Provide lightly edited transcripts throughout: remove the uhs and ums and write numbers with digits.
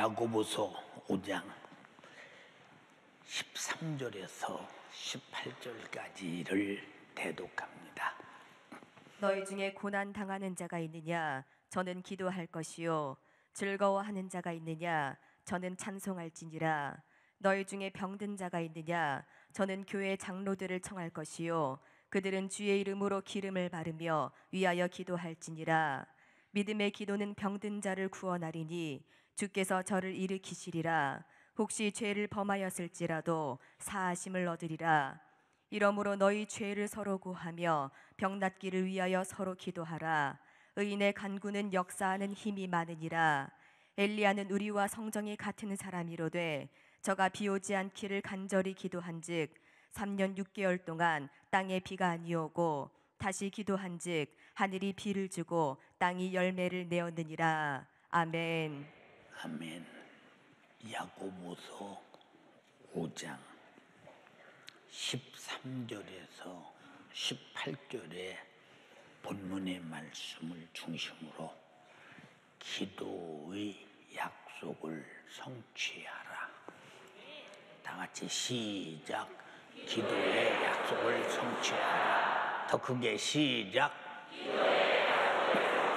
야고보서 5장 13절에서 18절까지를 대독합니다. 너희 중에 고난 당하는 자가 있느냐? 저는 기도할 것이요. 즐거워하는 자가 있느냐? 저는 찬송할지니라. 너희 중에 병든 자가 있느냐? 저는 교회 장로들을 청할 것이요. 그들은 주의 이름으로 기름을 바르며 위하여 기도할지니라. 믿음의 기도는 병든 자를 구원하리니 주께서 저를 일으키시리라. 혹시 죄를 범하였을지라도 사하심을 얻으리라. 이러므로 너희 죄를 서로 고하며 병낫기를 위하여 서로 기도하라. 의인의 간구는 역사하는 힘이 많으니라. 엘리야는 우리와 성정이 같은 사람이로되 저가 비오지 않기를 간절히 기도한즉 3년 6개월 동안 땅에 비가 아니오고 다시 기도한즉 하늘이 비를 주고 땅이 열매를 내었느니라. 아멘. 아멘. 야고보서 5장 13절에서 18절의 본문의 말씀을 중심으로 기도의 약속을 성취하라. 다 같이 시작. 기도의 약속을 성취하라. 더 크게 시작. 기도의 약속을 성취하라.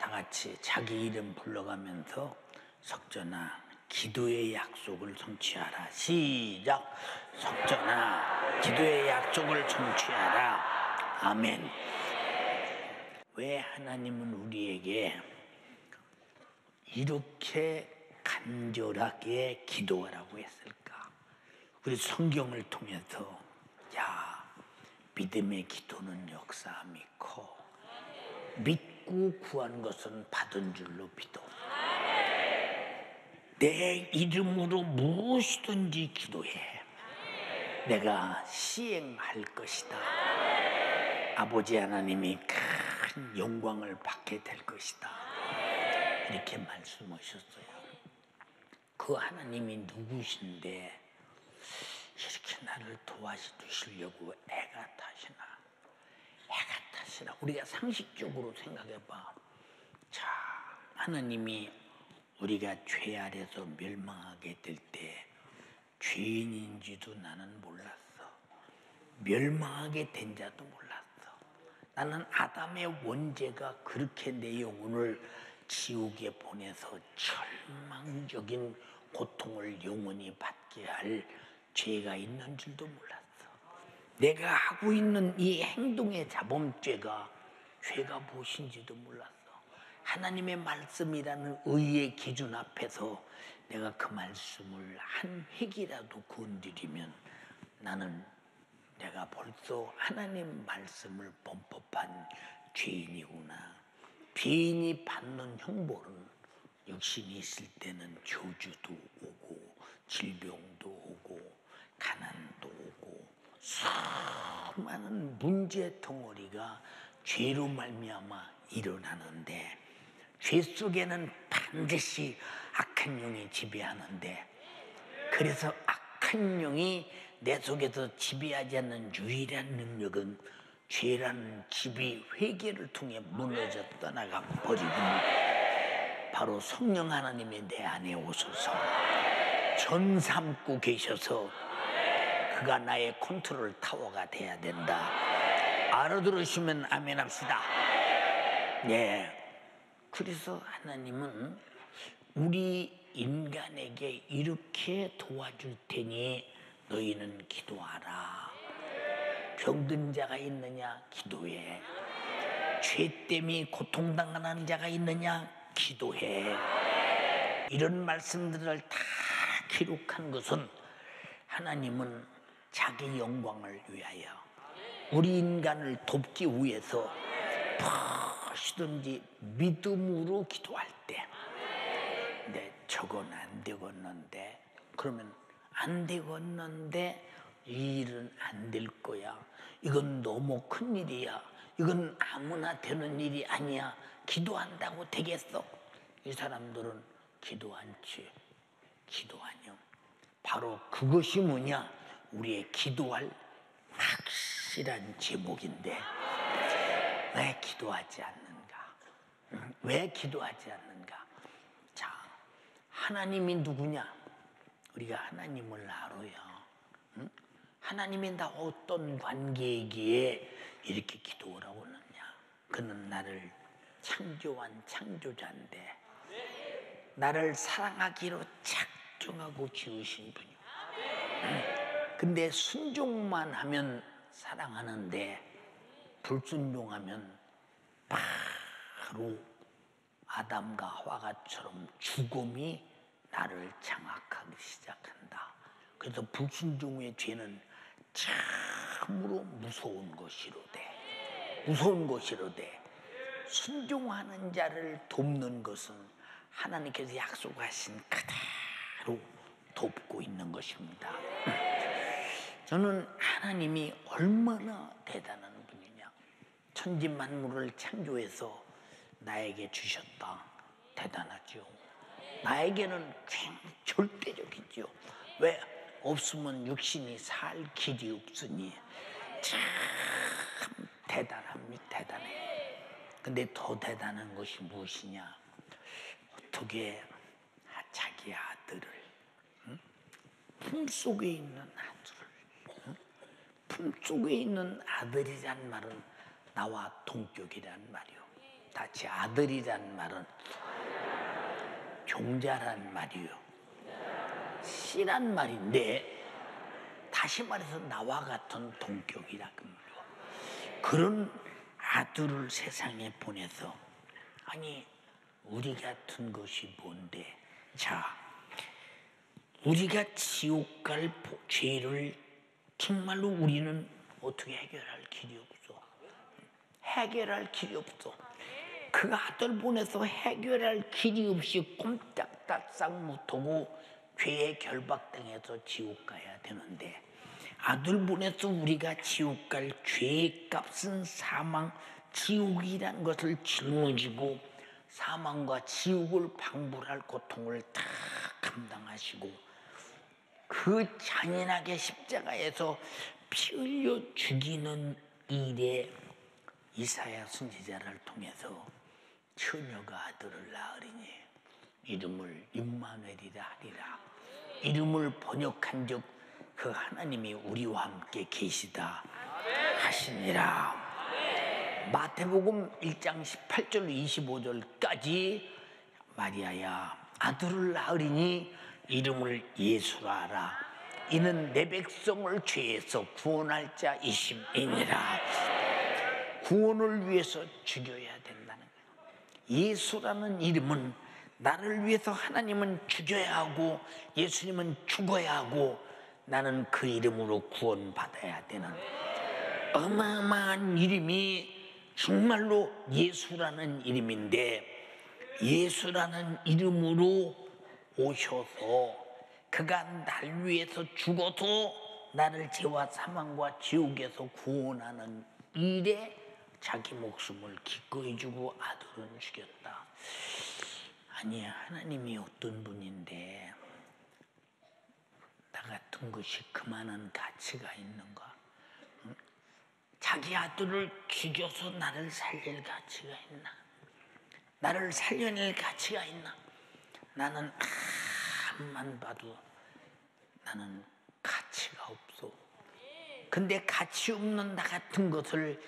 다 같이 자기 이름 불러가면서 석전아 기도의 약속을 성취하라. 시작. 석전아 기도의 약속을 성취하라. 아멘. 왜 하나님은 우리에게 이렇게 간절하게 기도하라고 했을까? 우리 성경을 통해서 믿음의 기도는 역사함이 커. 믿고 구한 것은 받은 줄로 믿어. 내 이름으로 무엇이든지 기도해. 내가 시행할 것이다. 아버지 하나님이 큰 영광을 받게 될 것이다. 이렇게 말씀하셨어요. 그 하나님이 누구신데 이렇게 나를 도와주시려고 애가 타시나? 애가 타시나? 우리가 상식적으로 생각해봐. 자, 하나님이 우리가 죄 아래서 멸망하게 될 때 죄인인지도 나는 몰랐어. 멸망하게 된 자도 몰랐어. 나는 아담의 원죄가 그렇게 내 영혼을 지옥에 보내서 절망적인 고통을 영원히 받게 할 죄가 있는 줄도 몰랐어. 내가 하고 있는 이 행동의 자범죄가 죄가 무엇인지도 몰랐어. 하나님의 말씀이라는 의의 기준 앞에서 내가 그 말씀을 한 획이라도 건드리면 나는 내가 벌써 하나님 말씀을 범법한 죄인이구나. 죄인이 받는 형벌은 육신이 있을 때는 저주도 오고 질병도 오고 가난도 오고 수많은 문제 덩어리가 죄로 말미암아 일어나는데, 죄 속에는 반드시 악한 영이 지배하는데, 그래서 악한 영이 내 속에서 지배하지 않는 유일한 능력은 죄라는 집이 회개를 통해 무너져 떠나가 버리고 바로 성령 하나님이 내 안에 오셔서 전 삼고 계셔서 그가 나의 컨트롤 타워가 돼야 된다. 알아들으시면 아멘 합시다. 네. 그래서 하나님은 우리 인간에게 이렇게 도와줄 테니 너희는 기도하라. 병든 자가 있느냐? 기도해. 죄 때문에 고통당하는 자가 있느냐? 기도해. 이런 말씀들을 다 기록한 것은 하나님은 자기 영광을 위하여 우리 인간을 돕기 위해서 무엇이든지 믿음으로 기도할 때 근데 저건 안 되겠는데, 그러면 안 되겠는데, 이 일은 안 될 거야. 이건 너무 큰 일이야. 이건 아무나 되는 일이 아니야. 기도한다고 되겠어? 이 사람들은 기도 않지. 기도 아니요. 바로 그것이 뭐냐? 우리의 기도할 확실한 제목인데 왜 기도하지 않는가? 왜 기도하지 않는가? 자, 하나님이 누구냐? 우리가 하나님을 알아요. 응? 하나님이 나 어떤 관계이기에 이렇게 기도를 하고 있느냐? 그는 나를 창조한 창조자인데 나를 사랑하기로 작정하고 지으신 분이요. 응? 근데 순종만 하면 사랑하는데 불순종하면 바로 아담과 하와처럼 죽음이 나를 장악하기 시작한다. 그래서 불순종의 죄는 참으로 무서운 것이로되 순종하는 자를 돕는 것은 하나님께서 약속하신 그대로 돕고 있는 것입니다. 저는 하나님이 얼마나 대단한 분이냐, 천지만물을 창조해서 나에게 주셨다. 대단하죠. 나에게는 절대적이죠. 왜? 없으면 육신이 살 길이 없으니 참 대단합니다. 대단해. 근데 더 대단한 것이 무엇이냐, 어떻게 자기 아들을, 응? 품속에 있는 아들을, 응? 품속에 있는 아들이란 말은 나와 동격이란 말이요. 다시 아들이란 말은 종자란 말이요. 씨란 말인데 다시 말해서 나와 같은 동격이라 그 말이요. 그런 아들을 세상에 보내서, 아니 우리 같은 것이 뭔데, 자 우리가 지옥 갈 죄를 정말로 우리는 어떻게 해결할 길이 없어. 해결할 길이 없어. 그 아들 보내서 해결할 길이 없이 꼼짝달싹 못하고 죄에 결박당해서 지옥 가야 되는데, 아들 보내서 우리가 지옥 갈 죄의 값은 사망, 지옥이라는 것을 짊어지고 사망과 지옥을 방불할 고통을 다 감당하시고 그 잔인하게 십자가에서 피 흘려 죽이는 일에 이사야 선지자를 통해서 처녀가 아들을 낳으리니 이름을 임마누엘이라 하리라. 이름을 번역한 즉 그 하나님이 우리와 함께 계시다 하시니라. 마태복음 1장 18절 25절까지 마리아야 아들을 낳으리니 이름을 예수라 하라. 이는 내 백성을 죄에서 구원할 자이심이니라. 구원을 위해서 죽여야 된다는 거예요. 예수라는 이름은 나를 위해서 하나님은 죽여야 하고 예수님은 죽어야 하고 나는 그 이름으로 구원받아야 되는 어마어마한 이름이 정말로 예수라는 이름인데, 예수라는 이름으로 오셔서 그가 날 위해서 죽어서 나를 죄와 사망과 지옥에서 구원하는 일에 자기 목숨을 기꺼이 주고 아들은 죽였다. 아니 하나님이 어떤 분인데 나 같은 것이 그만한 가치가 있는가? 응? 자기 아들을 죽여서 나를 살릴 가치가 있나? 나를 살려낼 가치가 있나? 나는 암만 봐도 나는 가치가 없어. 근데 가치 없는 나 같은 것을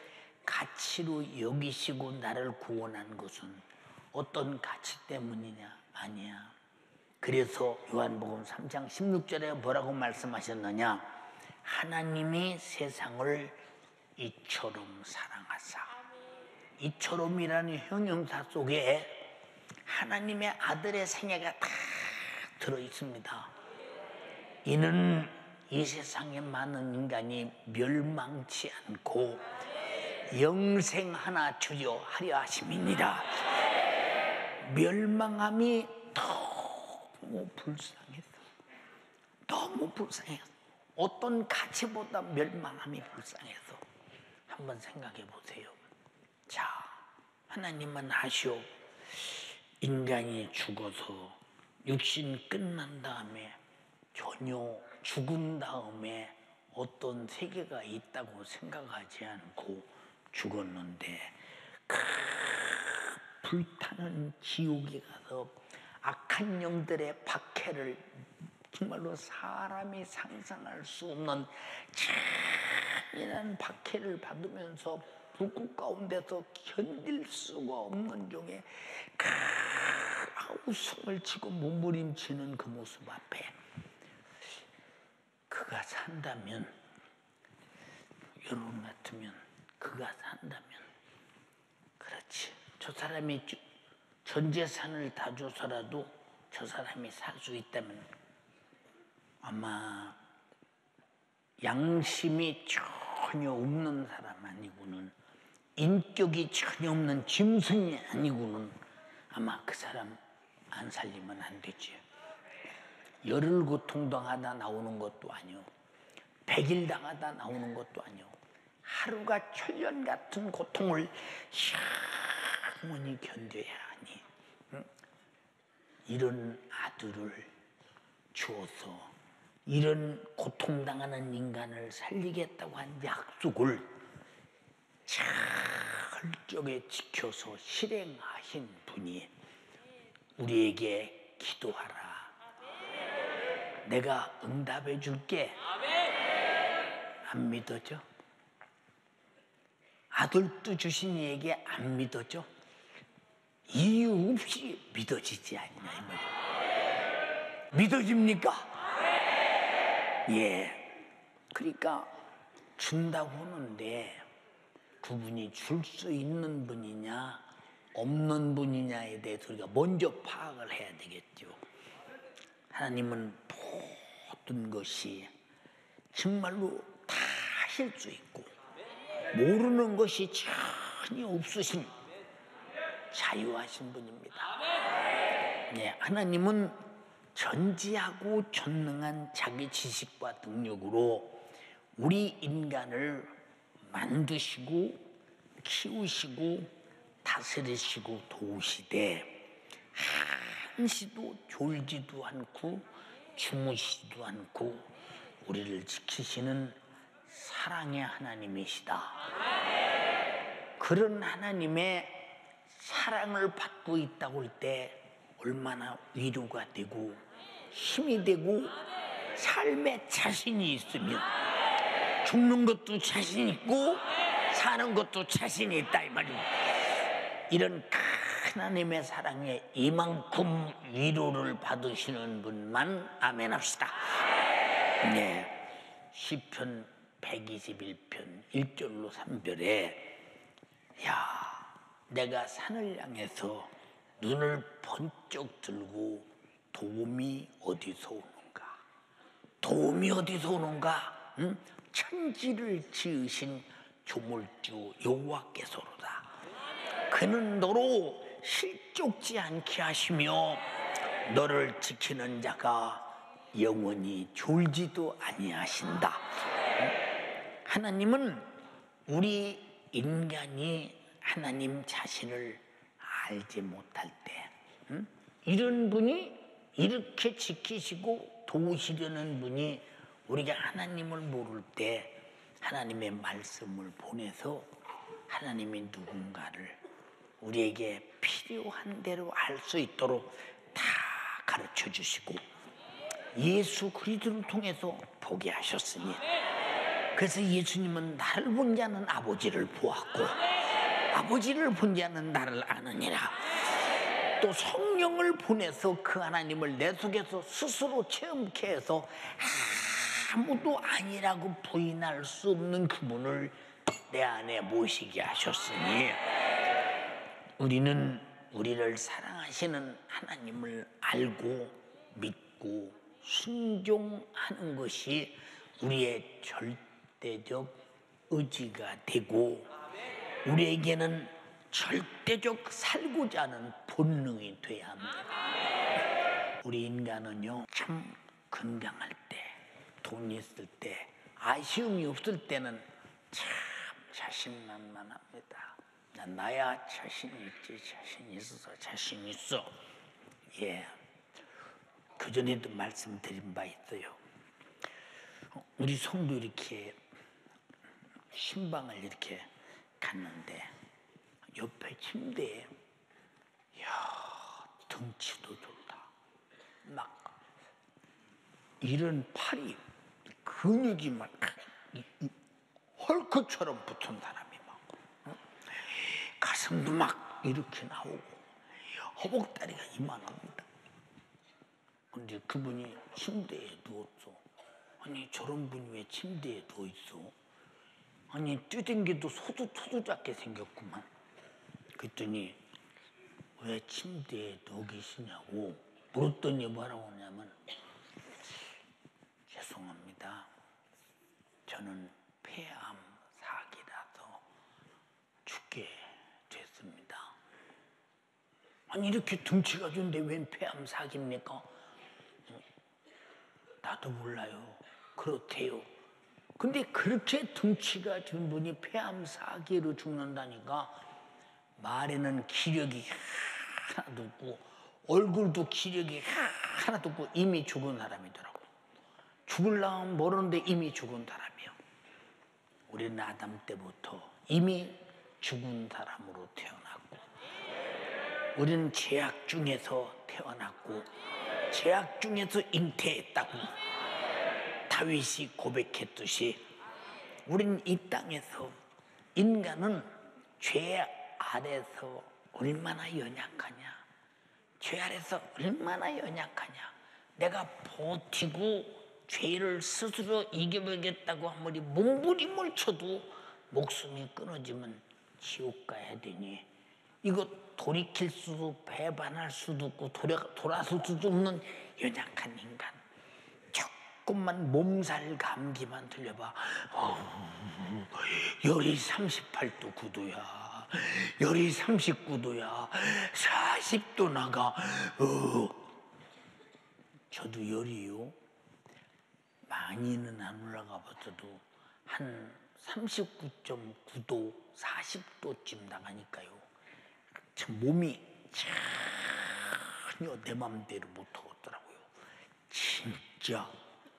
가치로 여기시고 나를 구원한 것은 어떤 가치 때문이냐? 아니야. 그래서 요한복음 3장 16절에 뭐라고 말씀하셨느냐? 하나님이 세상을 이처럼 사랑하사. 이처럼이라는 형용사 속에 하나님의 아들의 생애가 다 들어있습니다. 이는 이 세상에 많은 인간이 멸망치 않고 영생 하나 주려 하려 하심이니라. 멸망함이 너무 불쌍해서, 너무 불쌍해서, 어떤 가치보다 멸망함이 불쌍해서 한번 생각해 보세요. 자, 하나님은 아시오. 인간이 죽어서 육신 끝난 다음에 전혀 죽은 다음에 어떤 세계가 있다고 생각하지 않고 죽었는데 그 불타는 지옥에 가서 악한 영들의 박해를 정말로 사람이 상상할 수 없는 잔인한 박해를 받으면서 불꽃 가운데서 견딜 수가 없는 종의 아우 숨을 치고 몸부림치는 그 모습 앞에 그가 산다면, 여러분 같으면 그가 산다면, 그렇지, 저 사람이 전 재산을 다 줘서라도 저 사람이 살 수 있다면 아마 양심이 전혀 없는 사람 아니고는, 인격이 전혀 없는 짐승이 아니고는 아마 그 사람 안 살리면 안 되지. 열흘 고통당하다 나오는 것도 아니오, 100일 당하다 나오는 것도 아니오, 하루가 천년 같은 고통을 영원히 견뎌야 하니, 응? 이런 아들을 주어서 이런 고통당하는 인간을 살리겠다고 한 약속을 철저하게 지켜서 실행하신 분이 우리에게 기도하라, 내가 응답해 줄게. 안 믿어져? 아들도 주신 얘기 안 믿어져? 이유 없이 믿어지지 않냐, 이 말이야. 믿어집니까? 예. 그러니까 준다고 하는데 그분이 줄 수 있는 분이냐 없는 분이냐에 대해서 우리가 먼저 파악을 해야 되겠죠. 하나님은 모든 것이 정말로 다 하실 수 있고 모르는 것이 전혀 없으신 자유하신 분입니다. 네, 하나님은 전지하고 전능한 자기 지식과 능력으로 우리 인간을 만드시고 키우시고 다스리시고 도우시되 한시도 졸지도 않고 주무시지도 않고 우리를 지키시는 사랑의 하나님이시다. 그런 하나님의 사랑을 받고 있다고 할 때 얼마나 위로가 되고 힘이 되고 삶에 자신이 있으면 죽는 것도 자신 있고 사는 것도 자신이 있다, 이 말입니다. 이런 큰 하나님의 사랑에 이만큼 위로를 받으시는 분만 아멘합시다. 네, 시편 121편 1절로 3절에 야, 내가 산을 향해서 눈을 번쩍 들고 도움이 어디서 오는가? 도움이 어디서 오는가? 응? 천지를 지으신 조물주 여호와께서로다. 그는 너로 실족지 않게 하시며 너를 지키는 자가 영원히 졸지도 아니하신다. 응? 하나님은 우리 인간이 하나님 자신을 알지 못할 때, 응? 이런 분이 이렇게 지키시고 도우시려는 분이, 우리가 하나님을 모를 때 하나님의 말씀을 보내서 하나님이 누군가를 우리에게 필요한 대로 알 수 있도록 다 가르쳐 주시고 예수 그리스도를 통해서 보게 하셨으니, 그래서 예수님은 나를 본 자는 아버지를 보았고 아버지를 본 자는 나를 아느니라. 또 성령을 보내서 그 하나님을 내 속에서 스스로 체험케 해서 아무도 아니라고 부인할 수 없는 그분을 내 안에 모시게 하셨으니, 우리는 우리를 사랑하시는 하나님을 알고 믿고 순종하는 것이 우리의 절대적 의지가 되고 우리에게는 절대적 살고자 하는 본능이 돼야 합니다. 우리 인간은요, 참 건강할 때, 돈 있을 때, 아쉬움이 없을 때는 참 자신만만합니다. 나야 자신 있지, 자신 있어서 자신 있어. 예, 그전에도 말씀드린 바 있어요. 우리 성도 이렇게 신방을 이렇게 갔는데 옆에 침대에, 야, 등치도 좋다, 이런 팔이 근육이 막 헐크처럼 붙은 사람이 막 가슴도 막 이렇게 나오고 허벅다리가 이만합니다. 근데 그분이 침대에 누웠어. 아니 저런 분이 왜 침대에 누워있어? 아니 뛰댕기도 소두작게 생겼구만. 그랬더니 왜 침대에 누워 계시냐고 물었더니 뭐라고 하냐면, 죄송합니다, 저는 폐암 4기라서 죽게 됐습니다. 아니 이렇게 등치가 좋은데 웬 폐암 4기입니까? 나도 몰라요. 그렇대요. 근데 그렇게 등치가 준 분이 폐암 4기로 죽는다니까 말에는 기력이 하나도 없고 얼굴도 기력이 하나도 없고 이미 죽은 사람이더라고. 죽을라면 모르는데 이미 죽은 사람이요. 우리는 아담 때부터 이미 죽은 사람으로 태어났고, 우리는 죄악 중에서 태어났고, 죄악 중에서 잉태했다고 다윗이 고백했듯이, 우리는 이 땅에서 인간은 죄악 아래서 얼마나 연약하냐, 죄 아래서 얼마나 연약하냐, 내가 버티고 죄를 스스로 이겨보겠다고 아무리 몸부림을 쳐도 목숨이 끊어지면 지옥 가야 되니, 이거 돌이킬 수도 배반할 수도 없고 돌아설 수도 없는 연약한 인간, 조금만 몸살 감기만 들려봐, 열이 38도 9도야 열이 39도야 40도 나가. 저도 열이요, 많이는 안 올라가 봤어도 한 39.9도 40도쯤 나가니까요 참 몸이 전혀 내 맘대로 못하겠더라고요. 진짜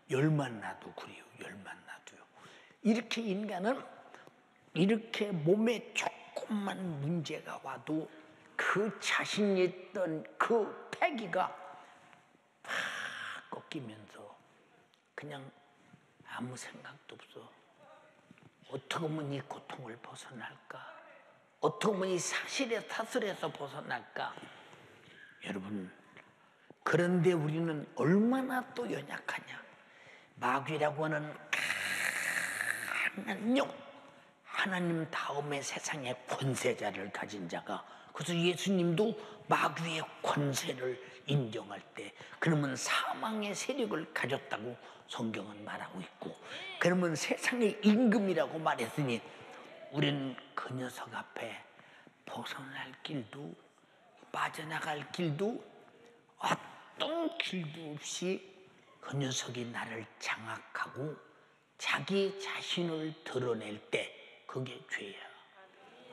열만 나도 그래요. 열만 나도요. 이렇게 인간은 이렇게 몸에 조금만 문제가 와도 그 자신이 있던 그 패기가 팍 꺾이면서 그냥 아무 생각도 없어. 어떻게 하면 이 고통을 벗어날까? 어떻게 하면 이 사슬에서 벗어날까? 여러분, 그런데 우리는 얼마나 또 연약하냐. 마귀라고 하는 강한 용, 하나님 다음에 세상의 권세자를 가진 자가, 그래서 예수님도 마귀의 권세를 인정할 때 그러면 사망의 세력을 가졌다고 성경은 말하고 있고, 그러면 세상의 임금이라고 말했으니 우리는 그 녀석 앞에 벗어날 길도 빠져나갈 길도 어떤 길도 없이 그 녀석이 나를 장악하고 자기 자신을 드러낼 때 그게 죄야.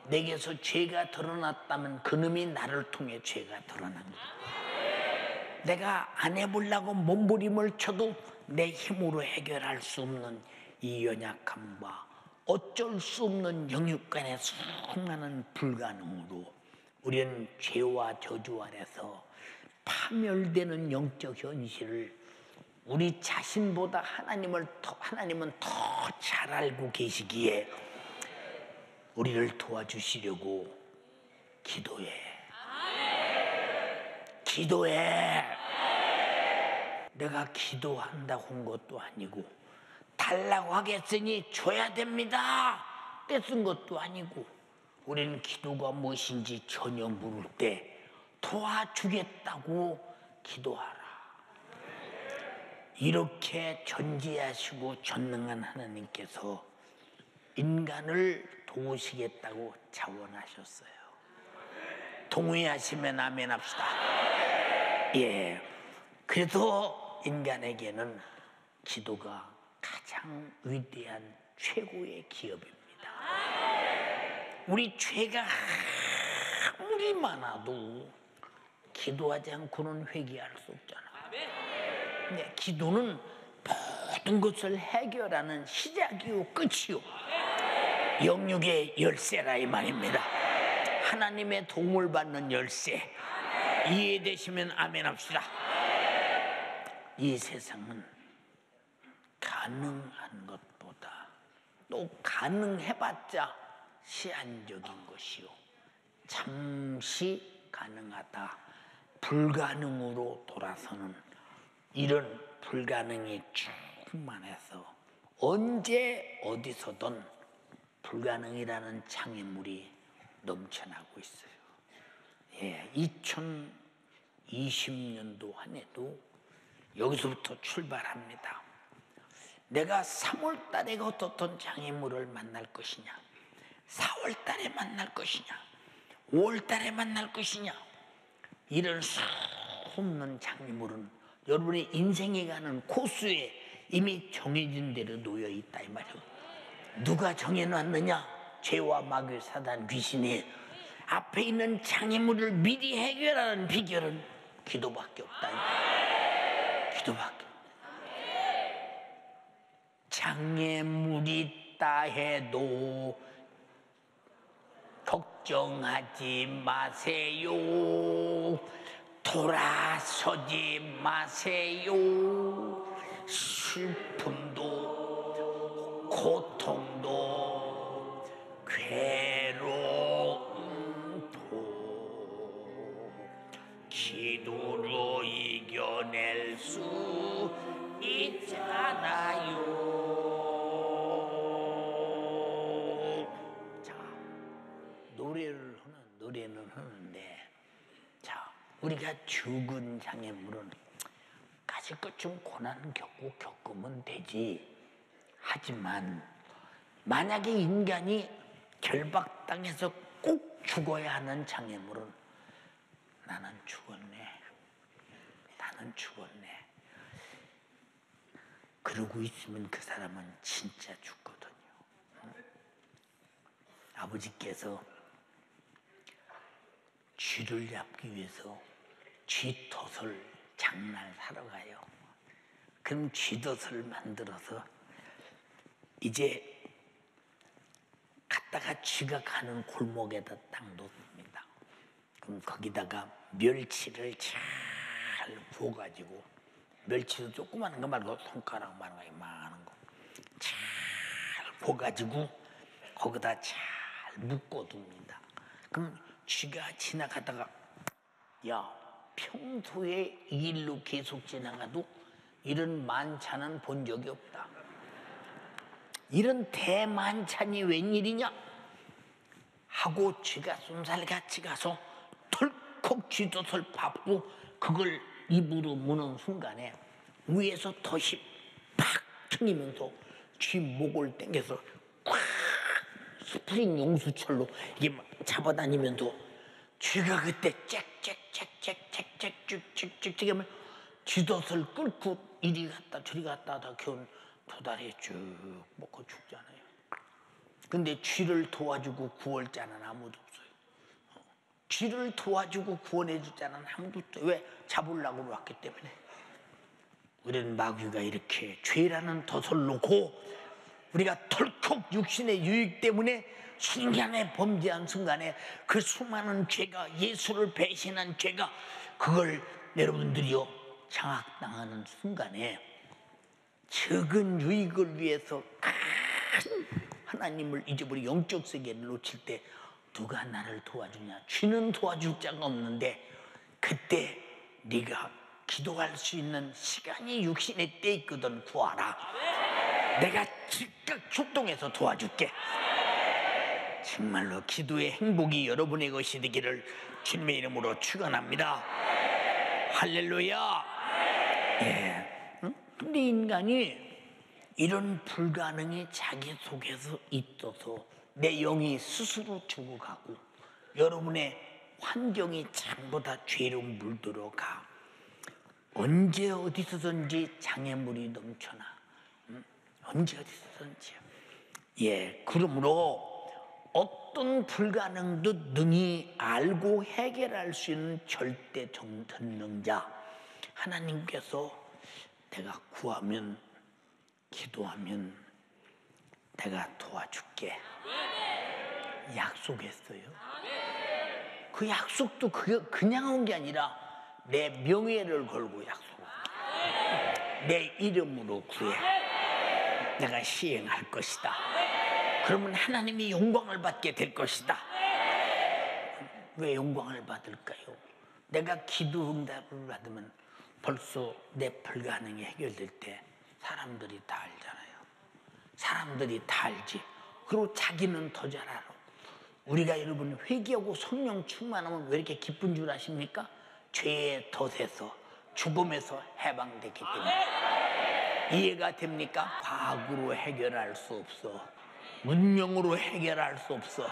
내게서 죄가 드러났다면 그놈이 나를 통해 죄가 드러난 거야. 내가 안 해보려고 몸부림을 쳐도 내 힘으로 해결할 수 없는 이 연약함과 어쩔 수 없는 영육 간의 수많은 불가능으로 우리는 죄와 저주 아래서 파멸되는 영적 현실을 우리 자신보다 하나님은 더 잘 알고 계시기에 우리를 도와주시려고 기도해. 아멘. 기도해. 아멘. 내가 기도한다고 한 것도 아니고 달라고 하겠으니 줘야 됩니다 떼쓴 것도 아니고, 우리는 기도가 무엇인지 전혀 모를 때 도와주겠다고 기도하라. 이렇게 전지하시고 전능한 하나님께서 인간을 도우시겠다고 자원하셨어요. 동의하시면 아멘 합시다. 예. 그래서 인간에게는 기도가 가장 위대한 최고의 기업입니다. 우리 죄가 아무리 많아도 기도하지 않고는 회개할 수 없잖아. 네, 기도는 모든 것을 해결하는 시작이요 끝이요 영육의 열쇠라 이 말입니다. 하나님의 도움을 받는 열쇠. 이해되시면 아멘 합시다. 이 세상은 가능한 것보다 또 가능해봤자 시한적인 것이요 잠시 가능하다 불가능으로 돌아서는 이런 불가능이 충만해서 언제 어디서든 불가능이라는 장애물이 넘쳐나고 있어요. 예, 2020년도 한 해도 여기서부터 출발합니다. 내가 3월 달에 어떤 장애물을 만날 것이냐, 4월 달에 만날 것이냐, 5월 달에 만날 것이냐, 이런 수없는 장애물은 여러분의 인생에 가는 코스에 이미 정해진 대로 놓여 있다 이 말이에요. 누가 정해놨느냐? 죄와 마귀 사단 귀신의 앞에 있는 장애물을 미리 해결하는 비결은 기도밖에 없다 이 말이에요. 기도밖에 없다. 장애물이 있다 해도 걱정하지 마세요. 돌아서지 마세요. 슬픔도 고통도 괴로움도 기도로 이겨낼 수 있잖아요. 자, 노래는 하는데, 자, 우리가 죽은 장애물은 아직도 좀 고난 겪고 겪으면 되지. 하지만 만약에 인간이 결박당해서 꼭 죽어야 하는 장애물은 나는 죽었네, 나는 죽었네 그러고 있으면 그 사람은 진짜 죽거든요. 아버지께서 쥐를 잡기 위해서 쥐덫을 장날 사러 가요. 그럼 쥐덫을 만들어서 이제 갔다가 쥐가 가는 골목에다 딱 놓습니다. 그럼 거기다가 멸치를 잘 부어가지고, 멸치도 조그마한 거 말고 손가락만 하게 많은 거 잘 부어가지고 거기다 잘 묶어둡니다. 그럼 쥐가 지나가다가, 야, 평소에 이 일로 계속 지나가도 이런 만찬은 본 적이 없다, 이런 대만찬이 웬일이냐 하고 쥐가 쏜살같이 가서 털컥 쥐덫을 밟고 그걸 입으로 무는 순간에 위에서 덫이 팍 튕기면서 쥐 목을 당겨서 콱 스프링 용수철로 이게 막 잡아다니면서 쥐가 그때 짹짹짹짹짹짹짹짹짹 하면 쥐덫을 끌고 이리 갔다 저리 갔다 하다 겨우 도다리에 쭉 먹고 죽잖아요. 근데 쥐를 도와주고 구할 자는 아무도 없어요. 쥐를 도와주고 구원해줄 자는 아무도 없어요. 왜? 잡으려고 왔기 때문에. 우리는 마귀가 이렇게 죄라는 덫을 놓고 우리가 털컥 육신의 유익 때문에 순간에 범죄한 순간에 그 수많은 죄가, 예수를 배신한 죄가, 그걸 여러분들이요 장악당하는 순간에 적은 유익을 위해서 큰 하나님을 잊어버리고 영적 세계를 놓칠 때 누가 나를 도와주냐? 쥐는 도와줄 자가 없는데 그때 네가 기도할 수 있는 시간이 육신의 때 있거든. 구하라. 네. 내가 즉각 출동해서 도와줄게. 네. 정말로 기도의 행복이 여러분의 것이 되기를 주님의 이름으로 축원합니다. 네. 할렐루야. 네. 예. 응? 근데 인간이 이런 불가능이 자기 속에서 있어서 내 영이 스스로 죽어가고 여러분의 환경이 전부 다 죄로 물들어가 언제 어디서든지 장애물이 넘쳐나. 언제 어디서든지. 예, 그러므로 어떤 불가능도 능히 알고 해결할 수 있는 절대 전능자 하나님께서 내가 구하면, 기도하면 내가 도와줄게 약속했어요. 그 약속도 그냥 온 게 아니라 내 명예를 걸고 약속, 내 이름으로 구해. 내가 시행할 것이다. 그러면 하나님이 영광을 받게 될 것이다. 왜 영광을 받을까요? 내가 기도 응답을 받으면 벌써 내 불가능이 해결될 때 사람들이 다 알잖아요. 사람들이 다 알지. 그리고 자기는 더 잘 알아. 우리가 여러분 회개하고 성령 충만하면 왜 이렇게 기쁜 줄 아십니까? 죄의 덫에서 죽음에서 해방됐기 때문에. 이해가 됩니까? 과학으로 해결할 수 없어. 문명으로 해결할 수 없어.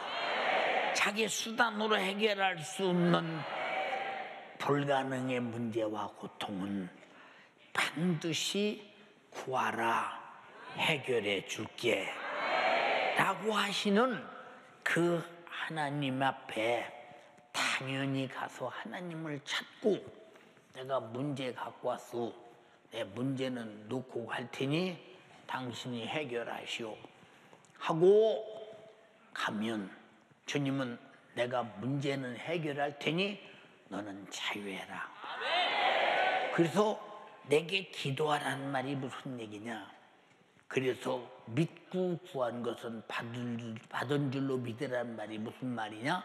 자기 수단으로 해결할 수 없는 불가능의 문제와 고통은 반드시 구하라, 해결해 줄게 라고 하시는 그 하나님 앞에 당연히 가서 하나님을 찾고, 내가 문제 갖고 왔어, 내 문제는 놓고 갈 테니 당신이 해결하시오 하고 가면 주님은 내가 문제는 해결할 테니 너는 자유해라. 그래서 내게 기도하라는 말이 무슨 얘기냐. 그래서 믿고 구한 것은 받은 줄로 믿으라는 말이 무슨 말이냐.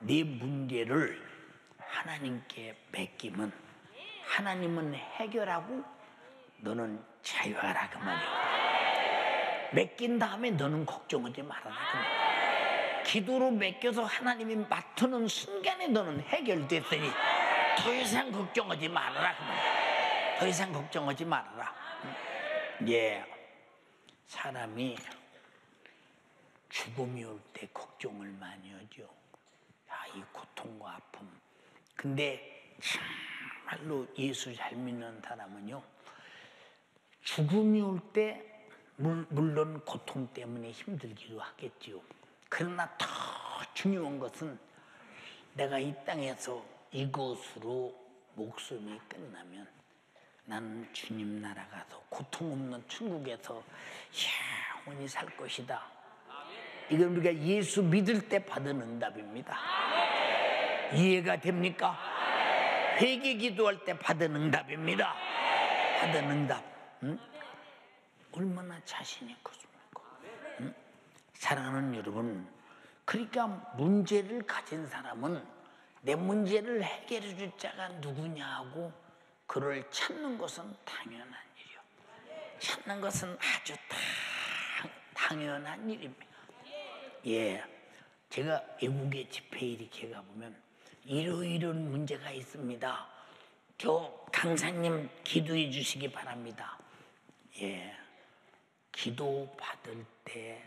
네 문제를 하나님께 맡기면 하나님은 해결하고 너는 자유하라 그 말이야. 맡긴 다음에 너는 걱정하지 말아라 그 말이야. 기도로 맡겨서 하나님이 맡는 순간에 너는 해결됐으니 더 이상 걱정하지 말아라 그 말이야. 더 이상 걱정하지 말아라. 예. 사람이 죽음이 올 때 걱정을 많이 하죠. 아, 이 고통과 아픔. 근데 정말로 예수 잘 믿는 사람은요, 죽음이 올 때 물론 고통 때문에 힘들기도 하겠지요. 그러나 더 중요한 것은 내가 이 땅에서 이것으로 목숨이 끝나면 나는 주님 나라 가서 고통 없는 천국에서 영원히 살 것이다. 이건 우리가 예수 믿을 때 받은 응답입니다. 이해가 됩니까? 회개 기도할 때 받은 응답입니다. 받은 응답. 응? 얼마나 자신이 컸습니까? 응? 사랑하는 여러분, 그러니까 문제를 가진 사람은 내 문제를 해결해 줄 자가 누구냐 하고 그를 찾는 것은 당연한 일이요. 찾는 것은 아주 당연한 일입니다. 예, 제가 외국에 집회에 이렇게 가보면 이런 문제가 있습니다. 저 강사님 기도해 주시기 바랍니다. 예, 기도 받을 때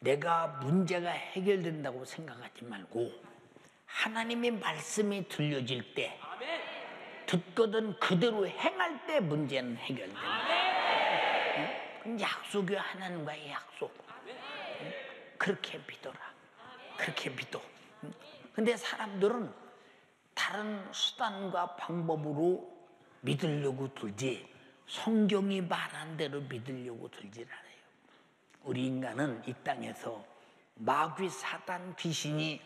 내가 문제가 해결된다고 생각하지 말고 하나님의 말씀이 들려질 때 듣거든 그대로 행할 때 문제는 해결된다. 응? 약속이 하나님과의 약속. 응? 그렇게 믿어라. 그렇게 믿어. 응? 근데 사람들은 다른 수단과 방법으로 믿으려고 들지 성경이 말한 대로 믿으려고 들질 않아요. 우리 인간은 이 땅에서 마귀 사단 귀신이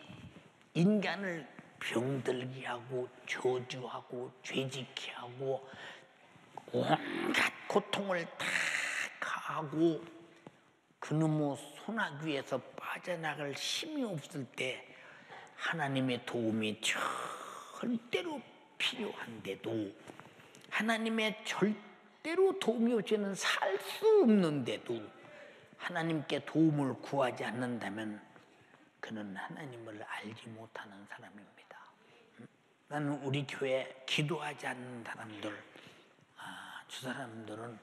인간을 병들게 하고 저주하고 죄짓게 하고 온갖 고통을 다 가하고 그놈의 소나귀에서 빠져나갈 힘이 없을 때 하나님의 도움이 절대로 필요한데도, 하나님의 절대로 도움이 없이는 살 수 없는데도 하나님께 도움을 구하지 않는다면 그는 하나님을 알지 못하는 사람입니다. 나는 우리 교회 기도하지 않는 사람들, 저 사람들은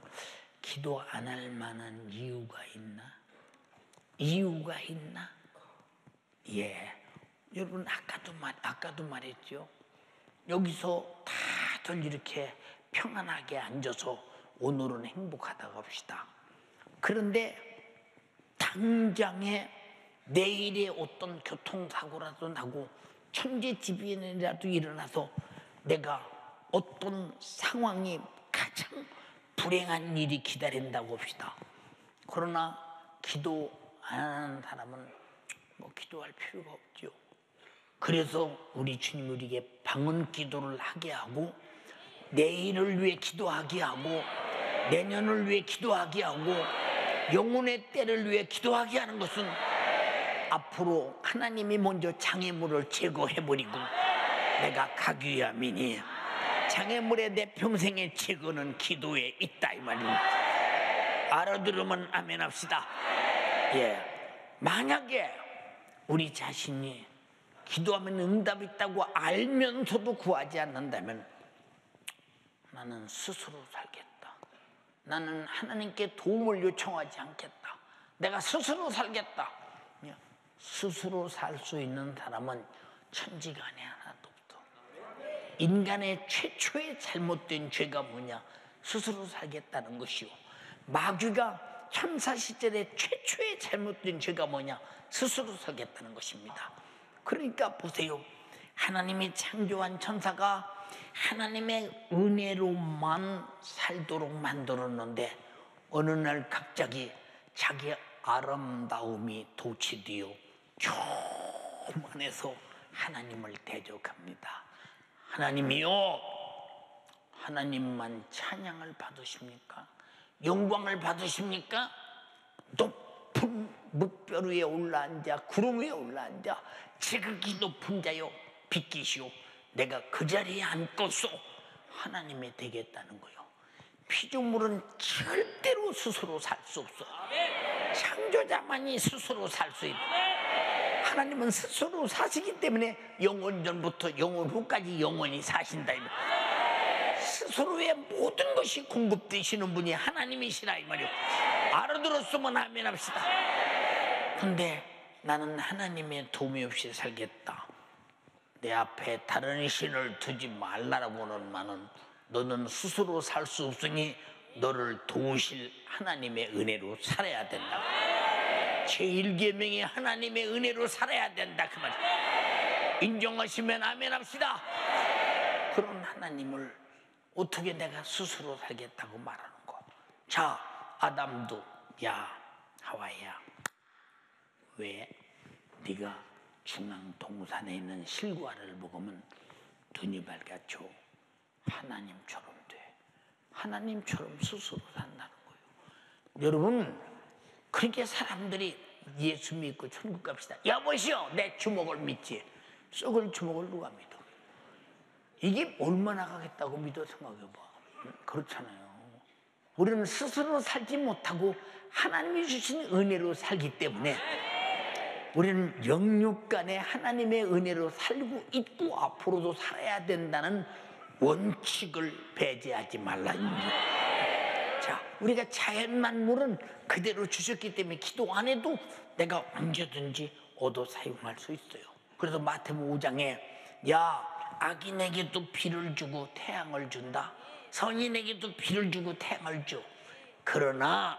기도 안 할 만한 이유가 있나? 이유가 있나? 예, 여러분 아까도 말했죠. 여기서 다들 이렇게 평안하게 앉아서 오늘은 행복하다고 합시다. 그런데 당장에 내일에 어떤 교통사고라도 나고 천재지변이라도 일어나서 내가 어떤 상황이 가장 불행한 일이 기다린다고 합시다. 그러나 기도 안 하는 사람은 뭐 기도할 필요가 없죠. 그래서 우리 주님 우리에게 방언 기도를 하게 하고 내일을 위해 기도하게 하고 내년을 위해 기도하게 하고 영혼의 때를 위해 기도하게 하는 것은 앞으로 하나님이 먼저 장애물을 제거해버리고 내가 가기 위함이니 장애물의 내 평생의 제거는 기도에 있다 이 말입니다. 알아들으면 아멘합시다. 예, 만약에 우리 자신이 기도하면 응답이 있다고 알면서도 구하지 않는다면 나는 스스로 살겠다, 나는 하나님께 도움을 요청하지 않겠다, 내가 스스로 살겠다. 스스로 살 수 있는 사람은 천지간에 하나도 없어. 인간의 최초의 잘못된 죄가 뭐냐? 스스로 살겠다는 것이요. 마귀가 천사시절의 최초의 잘못된 죄가 뭐냐? 스스로 살겠다는 것입니다. 그러니까 보세요, 하나님이 창조한 천사가 하나님의 은혜로만 살도록 만들었는데 어느 날 갑자기 자기 아름다움이 도취되어 교만해서 하나님을 대적합니다. 하나님이요, 하나님만 찬양을 받으십니까? 영광을 받으십니까? 높은 뭇별 위에 올라앉아, 구름 위에 올라앉아 지극히 높은 자여 빛이시오, 내가 그 자리에 앉고서 하나님이 되겠다는 거요. 피조물은 절대로 스스로 살 수 없어. 창조자만이 스스로 살 수 있다. 하나님은 스스로 사시기 때문에 영원 전부터 영원 후까지 영원히 사신다. 스스로의 모든 것이 공급되시는 분이 하나님이시라 이 말이오. 알아들었으면 아멘합시다. 근데 나는 하나님의 도움이 없이 살겠다, 내 앞에 다른 신을 두지 말라라고는 말은 너는 스스로 살 수 없으니 너를 도우실 하나님의 은혜로 살아야 된다. 제1계명이 하나님의 은혜로 살아야 된다 그 말이야. 인정하시면 아멘합시다. 그런 하나님을 어떻게 내가 스스로 살겠다고 말하는 거. 자, 아담도 야 하와야, 왜 네가 중앙 동산에 있는 실과를 먹으면 눈이 밝아져 하나님처럼 돼, 하나님처럼 스스로 산다는 거예요. 여러분, 그렇게 사람들이 예수 믿고 천국 갑시다, 여보시오 내 주먹을 믿지, 썩을 주먹을 누가 믿어? 이게 얼마나 가겠다고 믿어 생각해봐. 그렇잖아요. 우리는 스스로 살지 못하고 하나님이 주신 은혜로 살기 때문에 우리는 영육간에 하나님의 은혜로 살고 있고 앞으로도 살아야 된다는 원칙을 배제하지 말라. 자, 우리가 자연만물은 그대로 주셨기 때문에 기도 안 해도 내가 언제든지 얻어 사용할 수 있어요. 그래서 마태복음 5장에 야, 악인에게도 비를 주고 태양을 준다, 선인에게도 비를 주고 태양을 줘, 그러나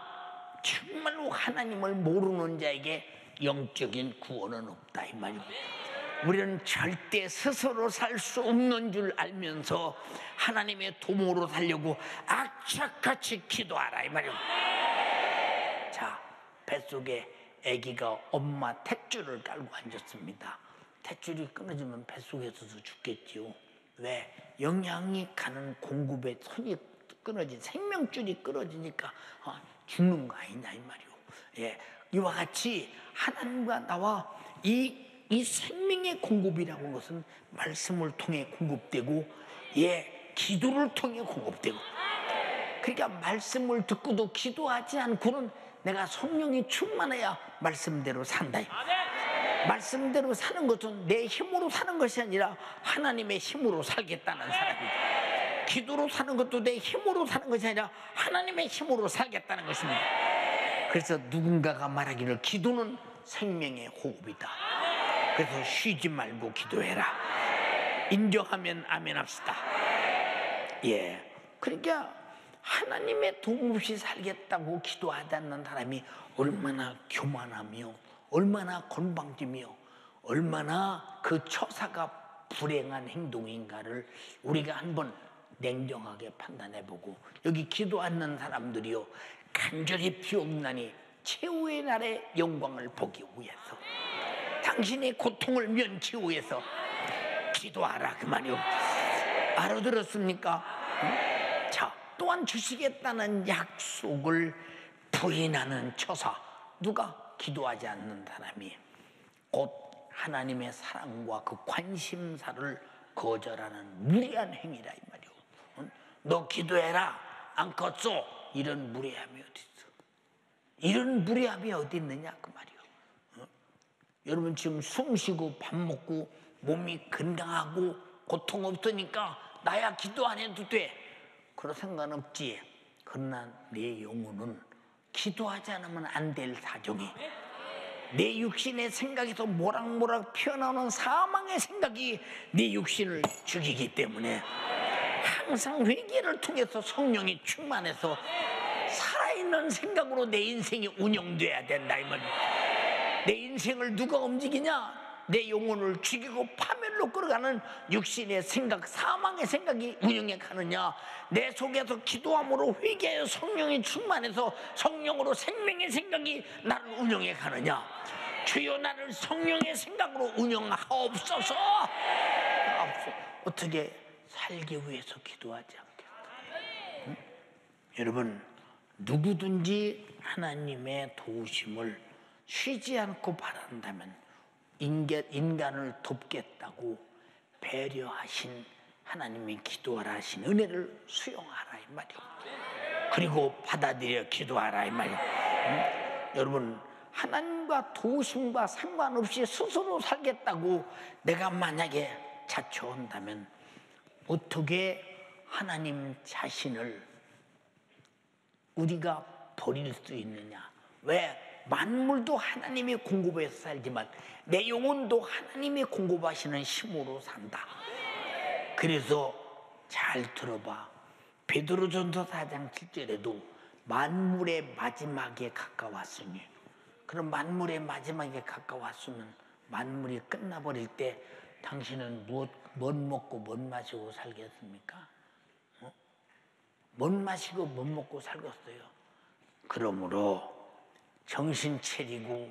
정말로 하나님을 모르는 자에게 영적인 구원은 없다 이 말입니다. 우리는 절대 스스로 살 수 없는 줄 알면서 하나님의 도모로 살려고 악착같이 기도하라 이 말입니다. 자, 뱃속에 아기가 엄마 탯줄을 깔고 앉았습니다. 탯줄이 끊어지면 뱃속에서도 죽겠지요. 왜? 영양이 가는 공급의 선이 끊어진, 생명줄이 끊어지니까 죽는 거 아니냐 이 말이오. 예, 이와 같이 하나님과 나와 이 생명의 공급이라고 하는 것은 말씀을 통해 공급되고, 예, 기도를 통해 공급되고, 그러니까 말씀을 듣고도 기도하지 않고는 내가 성령이 충만해야 말씀대로 산다. 말씀대로 사는 것은 내 힘으로 사는 것이 아니라 하나님의 힘으로 살겠다는 사람이다. 기도로 사는 것도 내 힘으로 사는 것이 아니라 하나님의 힘으로 살겠다는 것입니다. 그래서 누군가가 말하기를 기도는 생명의 호흡이다, 그래서 쉬지 말고 기도해라. 인정하면 아멘합시다. 예, 그러니까 하나님의 도움 없이 살겠다고 기도하지 않는 사람이 얼마나 교만하며 얼마나 건방지며 얼마나 그 처사가 불행한 행동인가를 우리가 한번 냉정하게 판단해보고, 여기 기도 않는 사람들이요 간절히 비옵나니 최후의 날의 영광을 보기 위해서, 당신의 고통을 면치 위해서 기도하라 그 말이요. 알아들었습니까? 자, 또한 주시겠다는 약속을 부인하는 처사. 누가? 기도하지 않는 사람이. 곧 하나님의 사랑과 그 관심사를 거절하는 무리한 행위라 이 말이오. 너 기도해라 안 컸소. 이런 무례함이 어디 있어? 이런 무례함이 어디 있느냐 그 말이오. 여러분 지금 숨 쉬고 밥 먹고 몸이 건강하고 고통 없으니까 나야 기도 안 해도 돼. 그런 상관 없지. 그러나 내 영혼은 기도하지 않으면 안 될 사정이, 내 육신의 생각에서 모락모락 피어나오는 사망의 생각이 내 육신을 죽이기 때문에 항상 회개를 통해서 성령이 충만해서 살아있는 생각으로 내 인생이 운영돼야 된다 이 말이야. 내 인생을 누가 움직이냐? 내 영혼을 죽이고 파멸로 끌어가는 육신의 생각, 사망의 생각이 운영해 가느냐? 내 속에서 기도함으로 회개하여 성령이 충만해서 성령으로 생명의 생각이 나를 운영해 가느냐? 주여 나를 성령의 생각으로 운영하옵소서. 어떻게 살기 위해서 기도하지 않겠다. 응? 여러분 누구든지 하나님의 도우심을 쉬지 않고 바란다면 인간을 돕겠다고 배려하신 하나님이 기도하라 하신 은혜를 수용하라 이 말이오. 그리고 받아들여 기도하라 이 말이오. 응? 여러분 하나님과 도우심과 상관없이 스스로 살겠다고 내가 만약에 자처한다면 어떻게 하나님 자신을 우리가 버릴 수 있느냐. 왜? 만물도 하나님이 공급해서 살지만 내 영혼도 하나님이 공급하시는 힘으로 산다. 그래서 잘 들어봐. 베드로전서 4장 7절에도 만물의 마지막에 가까웠으니, 그럼 만물의 마지막에 가까웠으면 만물이 끝나버릴 때 당신은 뭘 먹고 뭘 마시고 살겠습니까? 어? 뭘 마시고 뭘 먹고 살겠어요? 그러므로 정신 차리고